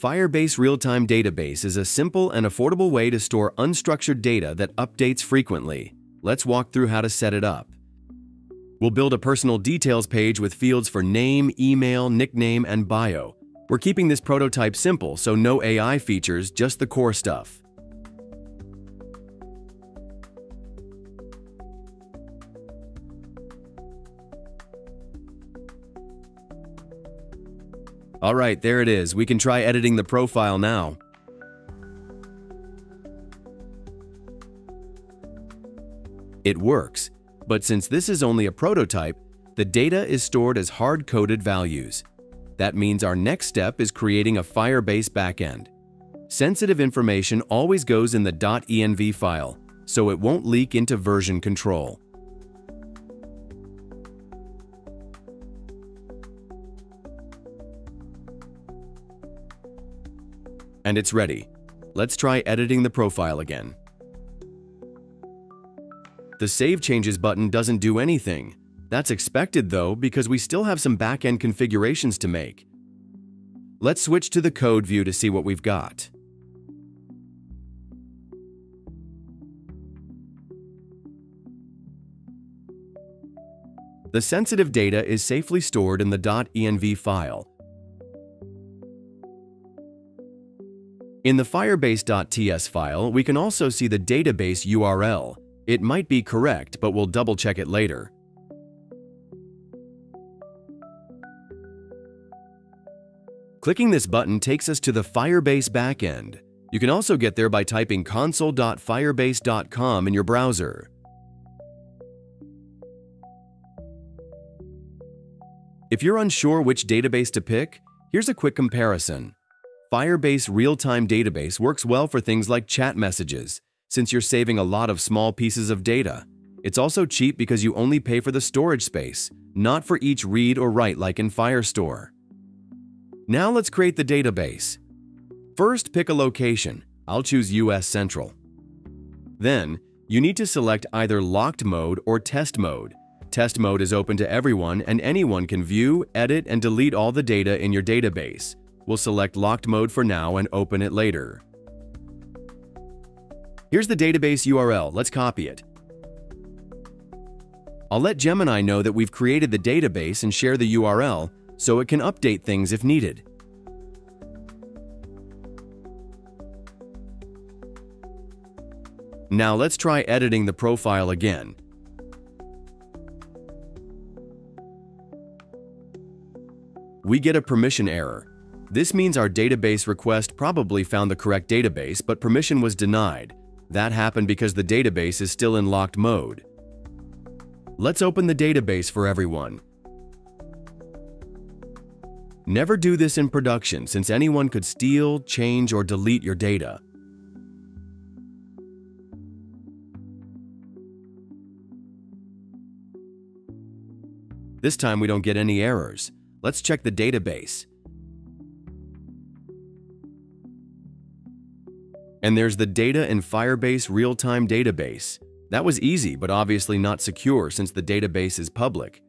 Firebase Realtime Database is a simple and affordable way to store unstructured data that updates frequently. Let's walk through how to set it up. We'll build a personal details page with fields for name, email, nickname, and bio. We're keeping this prototype simple, so no AI features, just the core stuff. All right, there it is. We can try editing the profile now. It works, but since this is only a prototype, the data is stored as hard-coded values. That means our next step is creating a Firebase backend. Sensitive information always goes in the .env file, so it won't leak into version control. And it's ready. Let's try editing the profile again. The Save Changes button doesn't do anything. That's expected though, because we still have some back-end configurations to make. Let's switch to the code view to see what we've got. The sensitive data is safely stored in the .env file. In the firebase.ts file, we can also see the database URL. It might be correct, but we'll double-check it later. Clicking this button takes us to the Firebase backend. You can also get there by typing console.firebase.com in your browser. If you're unsure which database to pick, here's a quick comparison. Firebase Realtime Database works well for things like chat messages, since you're saving a lot of small pieces of data. It's also cheap because you only pay for the storage space, not for each read or write like in Firestore. Now let's create the database. First, pick a location. I'll choose US Central. Then, you need to select either locked mode or test mode. Test mode is open to everyone, and anyone can view, edit, and delete all the data in your database. We'll select locked mode for now and open it later. Here's the database URL, let's copy it. I'll let Gemini know that we've created the database and share the URL so it can update things if needed. Now let's try editing the profile again. We get a permission error. This means our database request probably found the correct database, but permission was denied. That happened because the database is still in locked mode. Let's open the database for everyone. Never do this in production, since anyone could steal, change, or delete your data. This time we don't get any errors. Let's check the database. And there's the data in Firebase Realtime Database. That was easy, but obviously not secure since the database is public.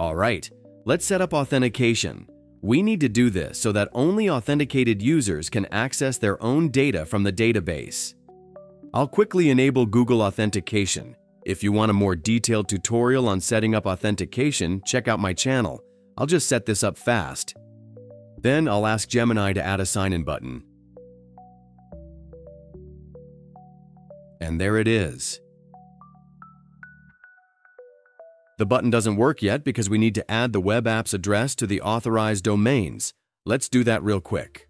Alright, let's set up authentication. We need to do this so that only authenticated users can access their own data from the database. I'll quickly enable Google Authentication. If you want a more detailed tutorial on setting up authentication, check out my channel. I'll just set this up fast. Then I'll ask Gemini to add a sign-in button. And there it is. The button doesn't work yet because we need to add the web app's address to the authorized domains. Let's do that real quick.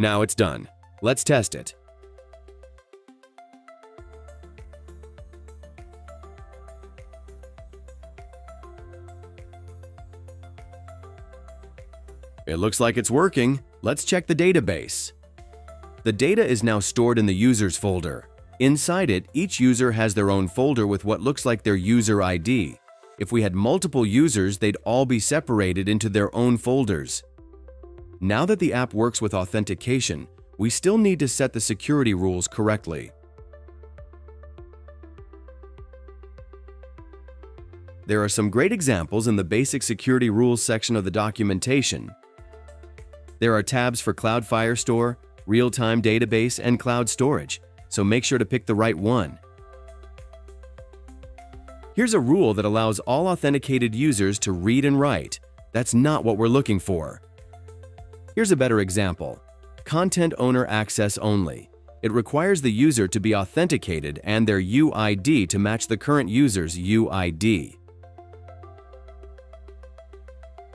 Now it's done. Let's test it. It looks like it's working. Let's check the database. The data is now stored in the users folder. Inside it, each user has their own folder with what looks like their user ID. If we had multiple users, they'd all be separated into their own folders. Now that the app works with authentication, we still need to set the security rules correctly. There are some great examples in the Basic Security Rules section of the documentation. There are tabs for Cloud Firestore, Realtime Database, and Cloud Storage, so make sure to pick the right one. Here's a rule that allows all authenticated users to read and write. That's not what we're looking for. Here's a better example. Content owner access only. It requires the user to be authenticated and their UID to match the current user's UID.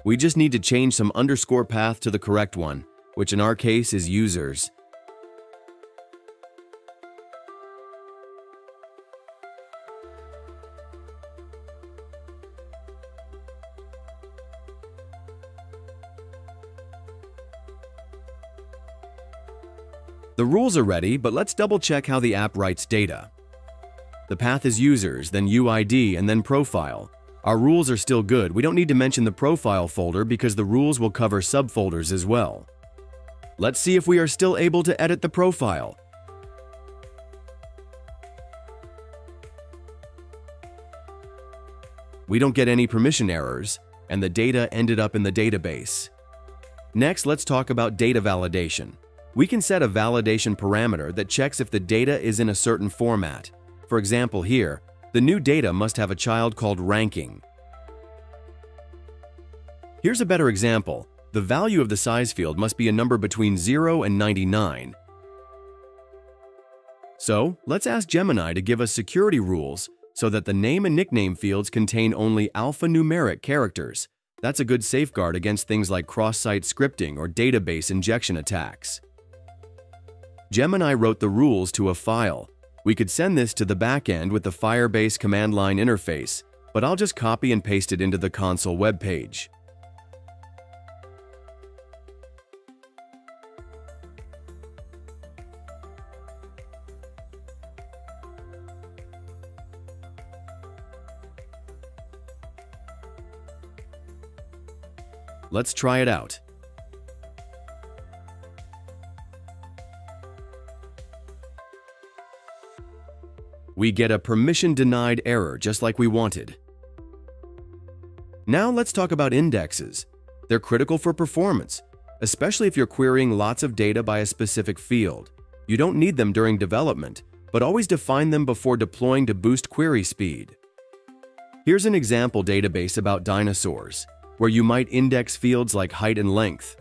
We just need to change some underscore path to the correct one, which in our case is users. The rules are ready, but let's double-check how the app writes data. The path is users, then UID, and then profile. Our rules are still good. We don't need to mention the profile folder because the rules will cover subfolders as well. Let's see if we are still able to edit the profile. We don't get any permission errors, and the data ended up in the database. Next, let's talk about data validation. We can set a validation parameter that checks if the data is in a certain format. For example here, the new data must have a child called ranking. Here's a better example. The value of the size field must be a number between 0 and 99. So, let's ask Gemini to give us security rules so that the name and nickname fields contain only alphanumeric characters. That's a good safeguard against things like cross-site scripting or database injection attacks. Gemini wrote the rules to a file. We could send this to the backend with the Firebase command line interface, but I'll just copy and paste it into the console web page. Let's try it out. We get a permission denied error just like we wanted. Now let's talk about indexes. They're critical for performance, especially if you're querying lots of data by a specific field. You don't need them during development, but always define them before deploying to boost query speed. Here's an example database about dinosaurs, where you might index fields like height and length.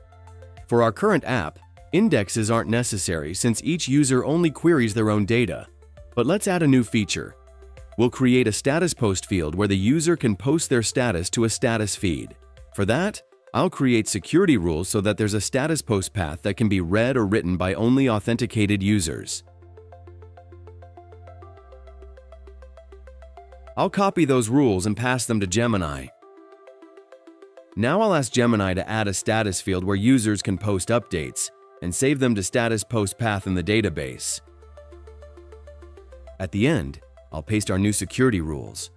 For our current app, indexes aren't necessary since each user only queries their own data. But let's add a new feature. We'll create a status post field where the user can post their status to a status feed. For that, I'll create security rules so that there's a status post path that can be read or written by only authenticated users. I'll copy those rules and pass them to Gemini. Now I'll ask Gemini to add a status field where users can post updates and save them to status post path in the database. At the end, I'll paste our new security rules.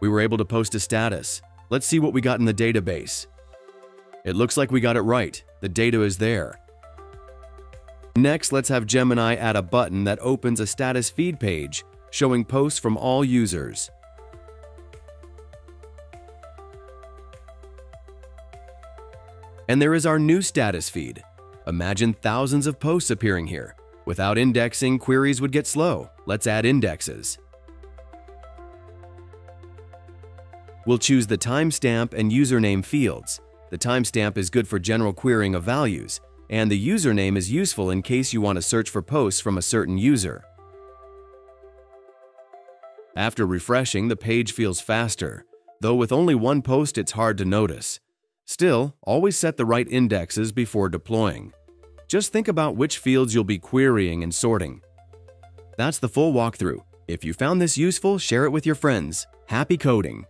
We were able to post a status. Let's see what we got in the database. It looks like we got it right. The data is there. Next, let's have Gemini add a button that opens a status feed page showing posts from all users. And there is our new status feed. Imagine thousands of posts appearing here. Without indexing, queries would get slow. Let's add indexes. We'll choose the timestamp and username fields. The timestamp is good for general querying of values, and the username is useful in case you want to search for posts from a certain user. After refreshing, the page feels faster, though with only one post it's hard to notice. Still, always set the right indexes before deploying. Just think about which fields you'll be querying and sorting. That's the full walkthrough. If you found this useful, share it with your friends. Happy coding!